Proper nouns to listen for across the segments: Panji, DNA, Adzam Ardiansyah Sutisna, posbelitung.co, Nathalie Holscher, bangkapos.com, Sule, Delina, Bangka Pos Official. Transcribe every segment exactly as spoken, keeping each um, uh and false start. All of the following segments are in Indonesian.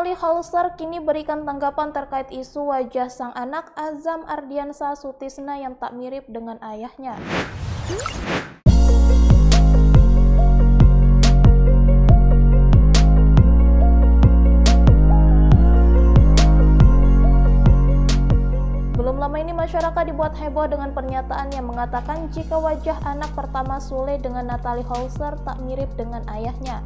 Nathalie Holscher kini berikan tanggapan terkait isu wajah sang anak Adzam Ardiansyah Sutisna yang tak mirip dengan ayahnya. Selama ini masyarakat dibuat heboh dengan pernyataan yang mengatakan jika wajah anak pertama Sule dengan Nathalie Holscher tak mirip dengan ayahnya.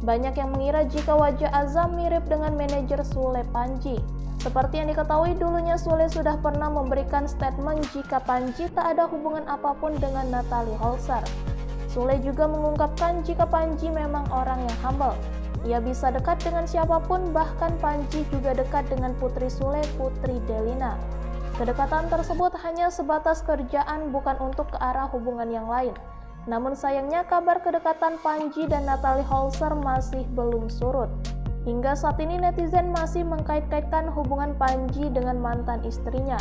Banyak yang mengira jika wajah Adzam mirip dengan manajer Sule, Panji. Seperti yang diketahui dulunya, Sule sudah pernah memberikan statement jika Panji tak ada hubungan apapun dengan Nathalie Holscher. Sule juga mengungkapkan jika Panji memang orang yang humble. Ia bisa dekat dengan siapapun, bahkan Panji juga dekat dengan putri Sule, putri Delina. Kedekatan tersebut hanya sebatas kerjaan, bukan untuk ke arah hubungan yang lain. Namun sayangnya kabar kedekatan Panji dan Nathalie Holscher masih belum surut. Hingga saat ini netizen masih mengkait-kaitkan hubungan Panji dengan mantan istrinya.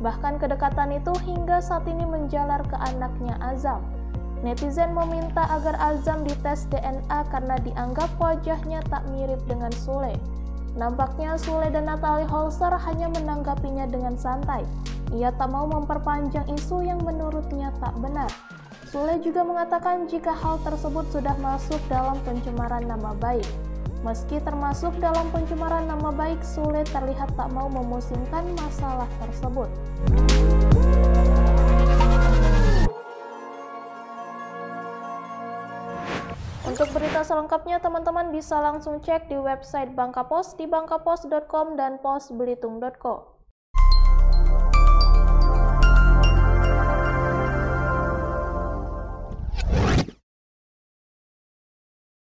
Bahkan kedekatan itu hingga saat ini menjalar ke anaknya Adzam. Netizen meminta agar Adzam dites D N A karena dianggap wajahnya tak mirip dengan Sule. Nampaknya Sule dan Nathalie Holscher hanya menanggapinya dengan santai. Ia tak mau memperpanjang isu yang menurutnya tak benar. Sule juga mengatakan jika hal tersebut sudah masuk dalam pencemaran nama baik. Meski termasuk dalam pencemaran nama baik, Sule terlihat tak mau memusingkan masalah tersebut. Untuk berita selengkapnya, teman-teman bisa langsung cek di website Bangka Pos di bangkapos dot com dan posbelitung dot co.